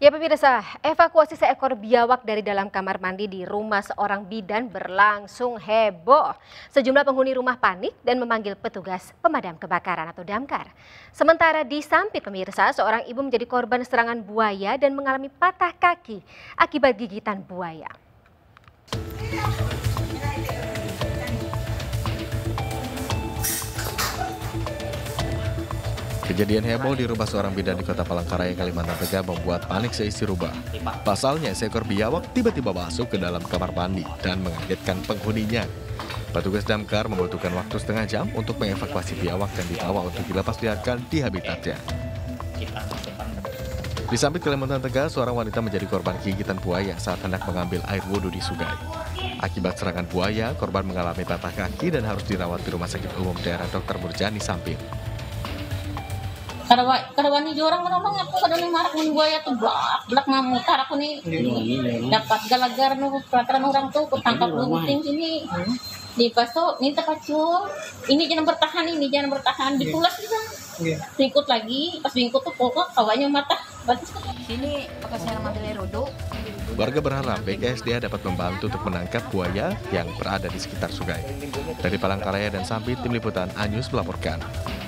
Ya pemirsa, evakuasi seekor biawak dari dalam kamar mandi di rumah seorang bidan berlangsung heboh. Sejumlah penghuni rumah panik dan memanggil petugas pemadam kebakaran atau damkar. Sementara di Sampit pemirsa, seorang ibu menjadi korban serangan buaya dan mengalami patah kaki akibat gigitan buaya. Kejadian heboh di rumah seorang bidan di kota Palangkaraya, Kalimantan Tengah membuat panik seisi rumah. Pasalnya seekor biawak tiba-tiba masuk ke dalam kamar mandi dan mengagetkan penghuninya. Petugas damkar membutuhkan waktu setengah jam untuk mengevakuasi biawak dan dibawa untuk dilepasliarkan di habitatnya. Di Sampit, Kalimantan Tengah, seorang wanita menjadi korban gigitan buaya saat hendak mengambil air wudhu di sungai. Akibat serangan buaya, korban mengalami patah kaki dan harus dirawat di Rumah Sakit Umum Daerah Dokter Murjani, Sampit. Karawani jorang menolong aku kadang marah mun buaya tuh blak ngamutar aku nih dapat galagar nu peraturan orang tuh ketangkap bunting sini di paso nih terpacu ini jangan bertahan ditulas gitu ikut lagi pas bingkut tuh pokok kawanya mata batas sini pakaian materi rodo. Warga berharap BKSDA dapat membantu untuk menangkap buaya yang berada di sekitar sungai. Dari Palangkaraya dan Sampit, tim liputan An Yus melaporkan.